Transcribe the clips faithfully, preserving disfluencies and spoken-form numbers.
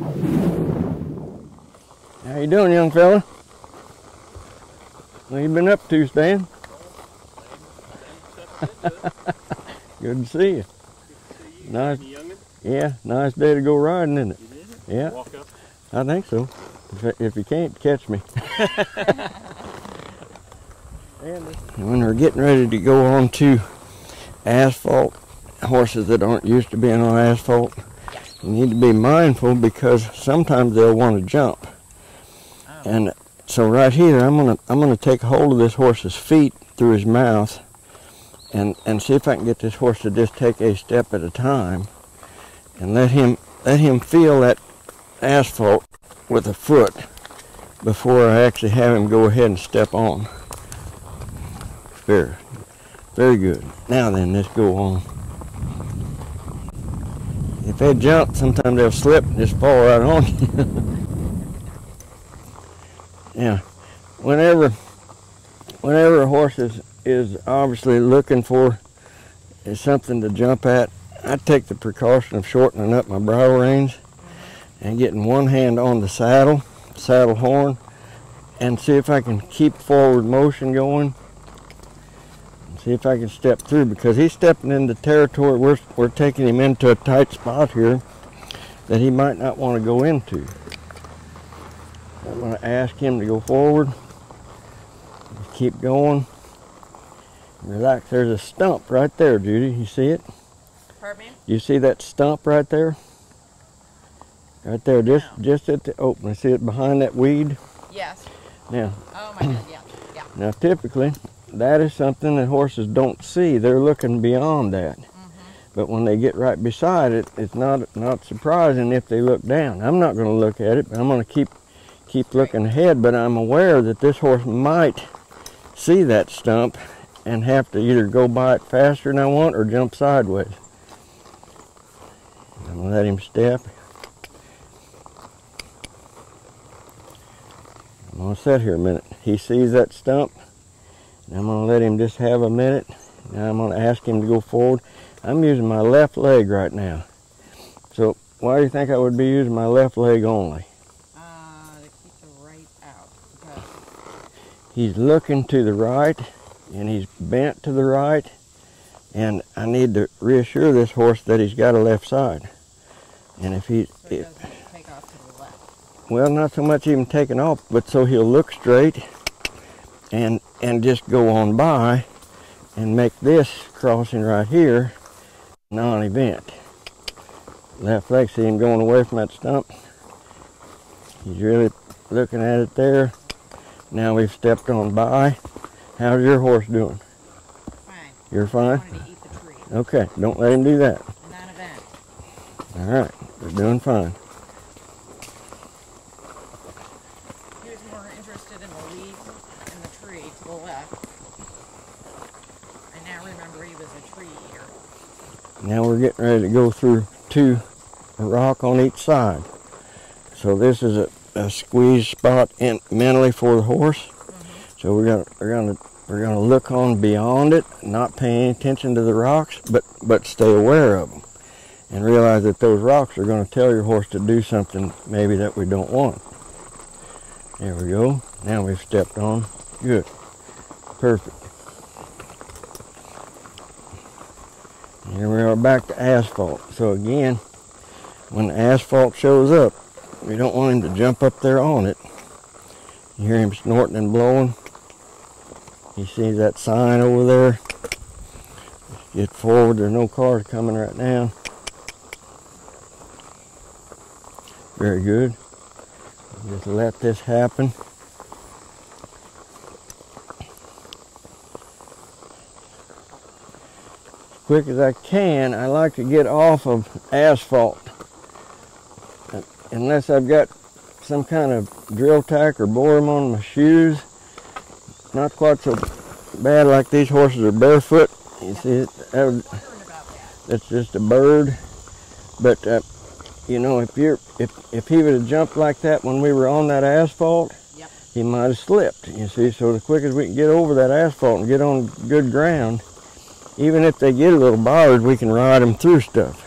How you doing, young fella? What you been up to, Stan? Good to see you. Good to see you. Nice. Yeah, nice day to go riding, isn't it? You did? Yeah. Walk up? I think so. If, if you can't, catch me. And when we're getting ready to go on to asphalt, horses that aren't used to being on asphalt, you need to be mindful because sometimes they'll want to jump. Oh. And so right here, I'm gonna I'm gonna take hold of this horse's feet through his mouth, and and see if I can get this horse to just take a step at a time, and let him let him feel that asphalt with a foot before I actually have him go ahead and step on. Very, very good. Now then, let's go on. If they jump, sometimes they'll slip and just fall right on you. Yeah, whenever, whenever a horse is, is obviously looking for is something to jump at, I take the precaution of shortening up my bridle reins and getting one hand on the saddle, saddle horn, and see if I can keep forward motion going. See if I can step through, because he's stepping into territory. We're, we're taking him into a tight spot here that he might not want to go into. I'm going to ask him to go forward. Just keep going. Relax. There's a stump right there, Judy. You see it? Pardon me? You see that stump right there? Right there, just, no. just at the opening. See it behind that weed? Yes. Now, oh my God, yeah. yeah. Now, typically, that is something that horses don't see. They're looking beyond that. Mm-hmm. But when they get right beside it, it's not not surprising if they look down. I'm not going to look at it, but I'm going to keep keep looking right ahead. But I'm aware that this horse might see that stump and have to either go by it faster than I want or jump sideways. I'm going to let him step. I'm going to sit here a minute. He sees that stump. I'm going to let him just have a minute. Now I'm going to ask him to go forward. I'm using my left leg right now. So why do you think I would be using my left leg only? Uh, to keep the right out. Okay. He's looking to the right, and he's bent to the right, and I need to reassure this horse that he's got a left side. And if he... So he if, doesn't take off to the left? Well, not so much even taking off, but so he'll look straight, and and just go on by and make this crossing right here non-event. Left leg, see him going away from that stump. He's really looking at it there. Now we've stepped on by. How's your horse doing? Fine. You're fine? I wanted to eat the tree. Okay, don't let him do that. Not event. All right, we're doing fine. He was more interested in the leaves. Tree to the left. I now remember he was a tree here. Now we're getting ready to go through two a rock on each side. So this is a, a squeeze spot in mentally for the horse. Mm-hmm. So we're gonna we're gonna we're gonna look on beyond it, not pay any attention to the rocks, but but stay aware of them, and realize that those rocks are gonna tell your horse to do something maybe that we don't want. There we go. Now we've stepped on. Good. Perfect. Here we are back to asphalt. So again, when the asphalt shows up, we don't want him to jump up there on it. You hear him snorting and blowing. He sees that sign over there. Get forward. There's no cars coming right now. Very good. Just let this happen. Quick as I can, I like to get off of asphalt. Unless I've got some kind of drill tack or boredom on my shoes. Not quite so bad like these horses are barefoot. You see, it, that's just a bird. But uh, you know, if you're if if he would have jumped like that when we were on that asphalt, yep, he might have slipped. You see, so the quickest we can get over that asphalt and get on good ground. Even if they get a little bothered, we can ride them through stuff.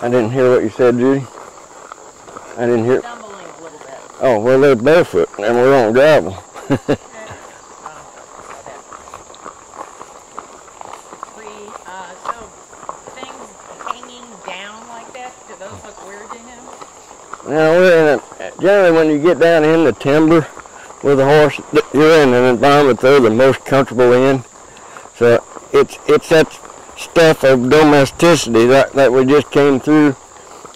Okay. I didn't hear what you said, Judy. I didn't hear. Stumbling a little bit. Oh, well, they're barefoot and we're on gravel. Now we're in a, generally when you get down in the timber with a horse, you're in an environment they're the most comfortable in. So it's it's that stuff of domesticity that, that we just came through.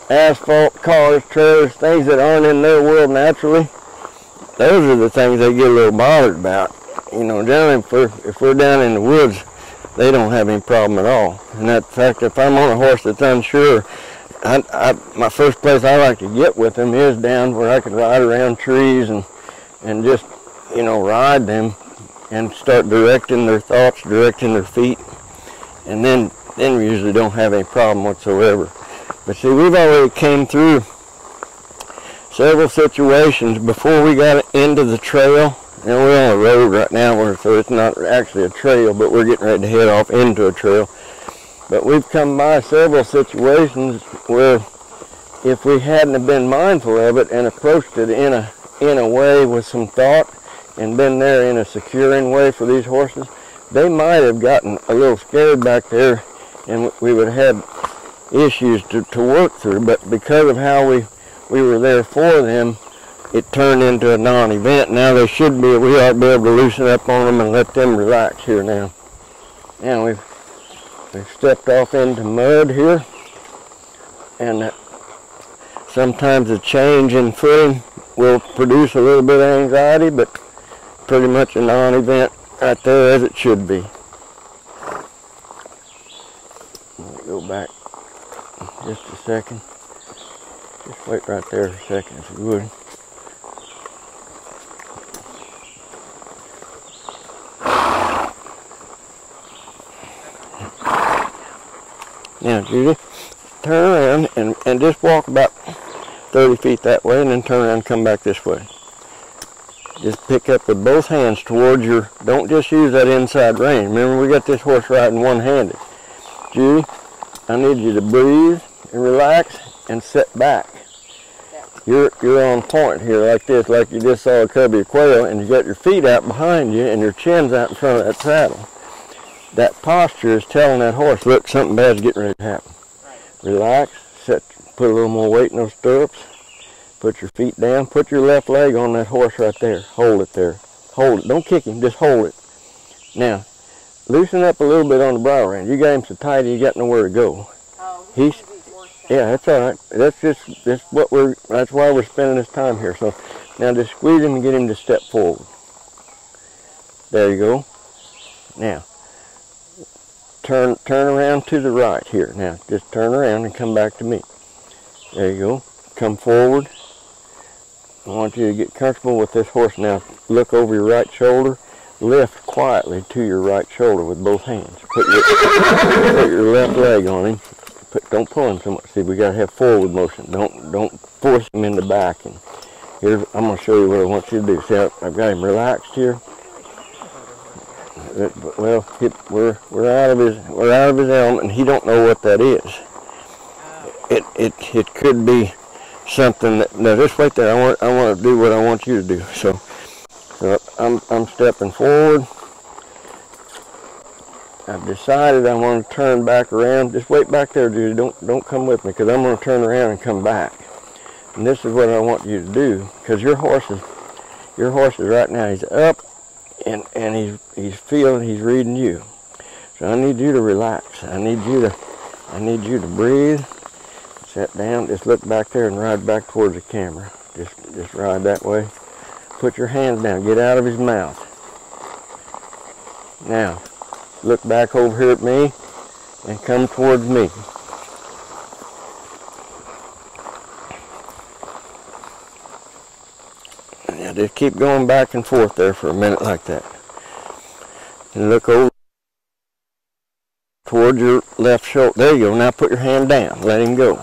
Asphalt, cars, trailers, things that aren't in their world naturally. Those are the things they get a little bothered about. You know, generally if we're, if we're down in the woods, they don't have any problem at all. And that fact, if I'm on a horse that's unsure, I, I, my first place I like to get with them is down where I could ride around trees and and just, you know, ride them and start directing their thoughts, directing their feet, and then then we usually don't have any problem whatsoever. But see, we've already came through several situations before we got into the trail, and we're on the road right now, so it's not actually a trail, but we're getting ready to head off into a trail. But we've come by several situations where if we hadn't have been mindful of it and approached it in a in a way with some thought and been there in a securing way for these horses, they might have gotten a little scared back there and we would have had issues to, to work through. But because of how we, we were there for them, it turned into a non-event. Now they should be, we ought to be able to loosen up on them and let them relax here now. Now we've We've stepped off into mud here, and uh, sometimes a change in footing will produce a little bit of anxiety, but pretty much a non-event right there as it should be. I'll go back just a second. Just wait right there for a second if you would. Now, Judy, turn around and, and just walk about thirty feet that way and then turn around and come back this way. Just pick up with both hands towards your, don't just use that inside rein. Remember, we got this horse riding one-handed. Judy, I need you to breathe and relax and sit back. You're, you're on point here like this, like you just saw a cubby quail, and you got your feet out behind you and your chin's out in front of that saddle. That posture is telling that horse, look, something bad's getting ready to happen. Right. Relax, set, put a little more weight in those stirrups, put your feet down, put your left leg on that horse right there. Hold it there. Hold it. Don't kick him, just hold it. Now, loosen up a little bit on the bridle rein. You got him so tight he's got nowhere to go. Oh, we he's, yeah, that's all right. That's just that's what we're that's why we're spending this time here. So now just squeeze him and get him to step forward. There you go. Now Turn, turn around to the right here. Now, just turn around and come back to me. There you go. Come forward. I want you to get comfortable with this horse. Now, look over your right shoulder. Lift quietly to your right shoulder with both hands. Put your, put your left leg on him. Put, don't pull him so much. See, we got to have forward motion. Don't don't force him in the back. And here, I'm going to show you what I want you to do. See, I've got him relaxed here. Well, it, we're we're out of his we're out of his element, and he don't know what that is. It it it could be something that. Now just wait there. I want I want to do what I want you to do. So, so I'm I'm stepping forward. I've decided I want to turn back around. Just wait back there, dude. Don't don't come with me because I'm going to turn around and come back. And this is what I want you to do because your horse is your horse is right now. He's up. And, and he's, he's feeling, he's reading you. So I need you to relax. I need you to, I need you to breathe. Sit down, just look back there and ride back towards the camera. Just, just ride that way. Put your hands down, get out of his mouth. Now, look back over here at me and come towards me. Just keep going back and forth there for a minute like that. And look over towards your left shoulder. There you go. Now put your hand down. Let him go.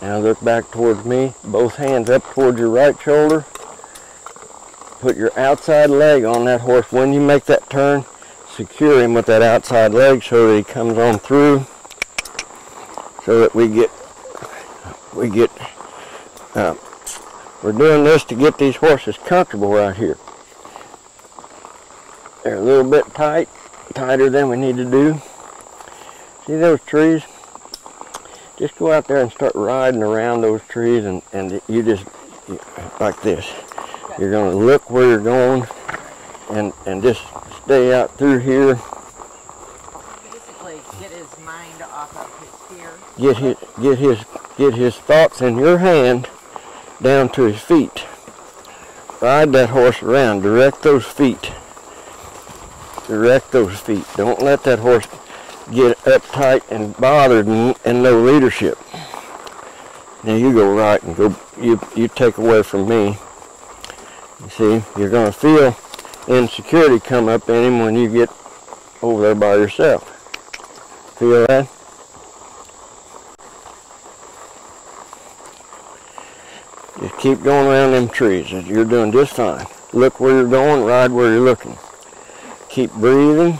Now look back towards me. Both hands up towards your right shoulder. Put your outside leg on that horse. When you make that turn, secure him with that outside leg so that he comes on through, so that we get, we get, uh, we're doing this to get these horses comfortable right here. They're a little bit tight, tighter than we need to do. See those trees? Just go out there and start riding around those trees, and, and you just, you, like this. You're gonna look where you're going and, and just stay out through here. Basically get his mind off of his fear. Get his, get his, get his thoughts in your hand down to his feet. Ride that horse around, direct those feet. Direct those feet. Don't let that horse get uptight and bothered and, and no leadership. Now you go right and go, you, you take away from me. You see, you're going to feel insecurity come up in him when you get over there by yourself. Feel that? Just keep going around them trees. You're doing just fine. Look where you're going, ride where you're looking. Keep breathing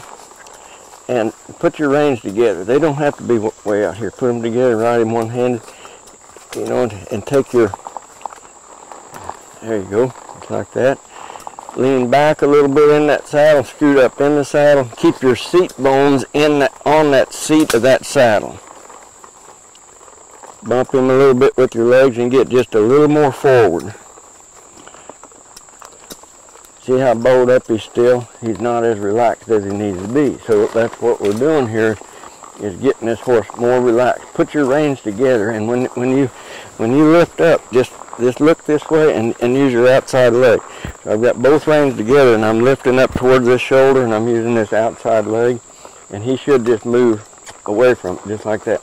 and put your reins together. They don't have to be way out here. Put them together, ride them one-handed, you know, and, and take your, there you go, like that. Lean back a little bit in that saddle, scoot up in the saddle. Keep your seat bones in that, on that seat of that saddle. Bump him a little bit with your legs and get just a little more forward. See how bowed up he's still? He's not as relaxed as he needs to be. So that's what we're doing here, is getting this horse more relaxed. Put your reins together, and when when you when you lift up, just just look this way and, and use your outside leg. So I've got both reins together and I'm lifting up towards this shoulder and I'm using this outside leg, and he should just move away from it, just like that.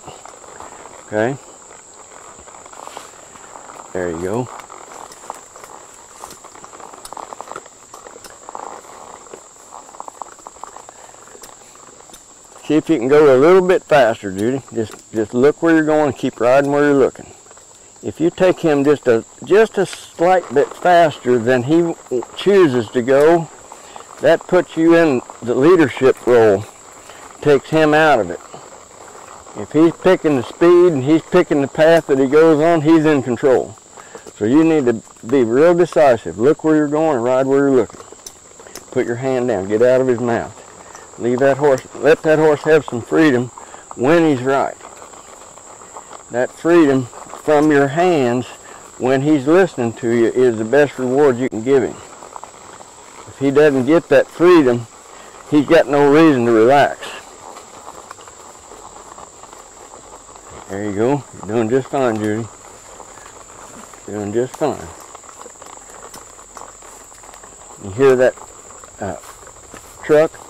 Okay? There you go. See if you can go a little bit faster, Judy. Just just look where you're going and keep riding where you're looking. If you take him just a just a slight bit faster than he chooses to go, that puts you in the leadership role, takes him out of it. If he's picking the speed and he's picking the path that he goes on, he's in control. So you need to be real decisive. Look where you're going and ride where you're looking. Put your hand down, get out of his mouth. Leave that horse, let that horse have some freedom when he's right. That freedom from your hands when he's listening to you is the best reward you can give him. If he doesn't get that freedom, he's got no reason to relax. There you go. You're doing just fine, Judy. You're doing just fine. You hear that uh, truck?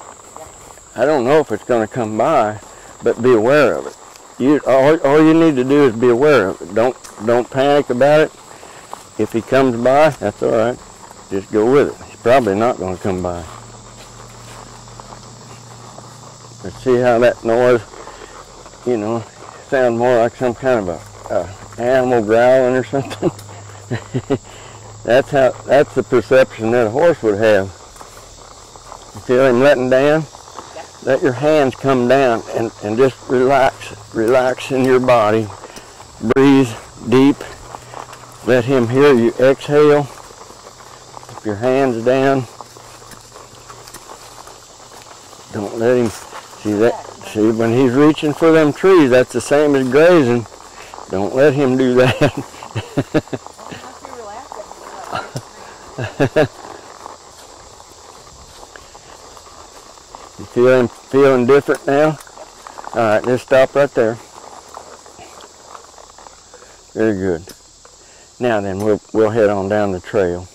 I don't know if it's going to come by, but be aware of it. You, all, all you need to do is be aware of it. Don't, don't panic about it. If he comes by, that's all right. Just go with it. He's probably not going to come by. But see how that noise, you know, sounds more like some kind of a, a animal growling or something. That's how, that's the perception that a horse would have. You feel him letting down? Let your hands come down and, and just relax, relax in your body. Breathe deep. Let him hear you exhale. Keep your hands down. Don't let him see that. See, when he's reaching for them trees, that's the same as grazing. Don't let him do that. You feeling, feeling different now? All right, just stop right there. Very good. Now then, we'll, we'll head on down the trail.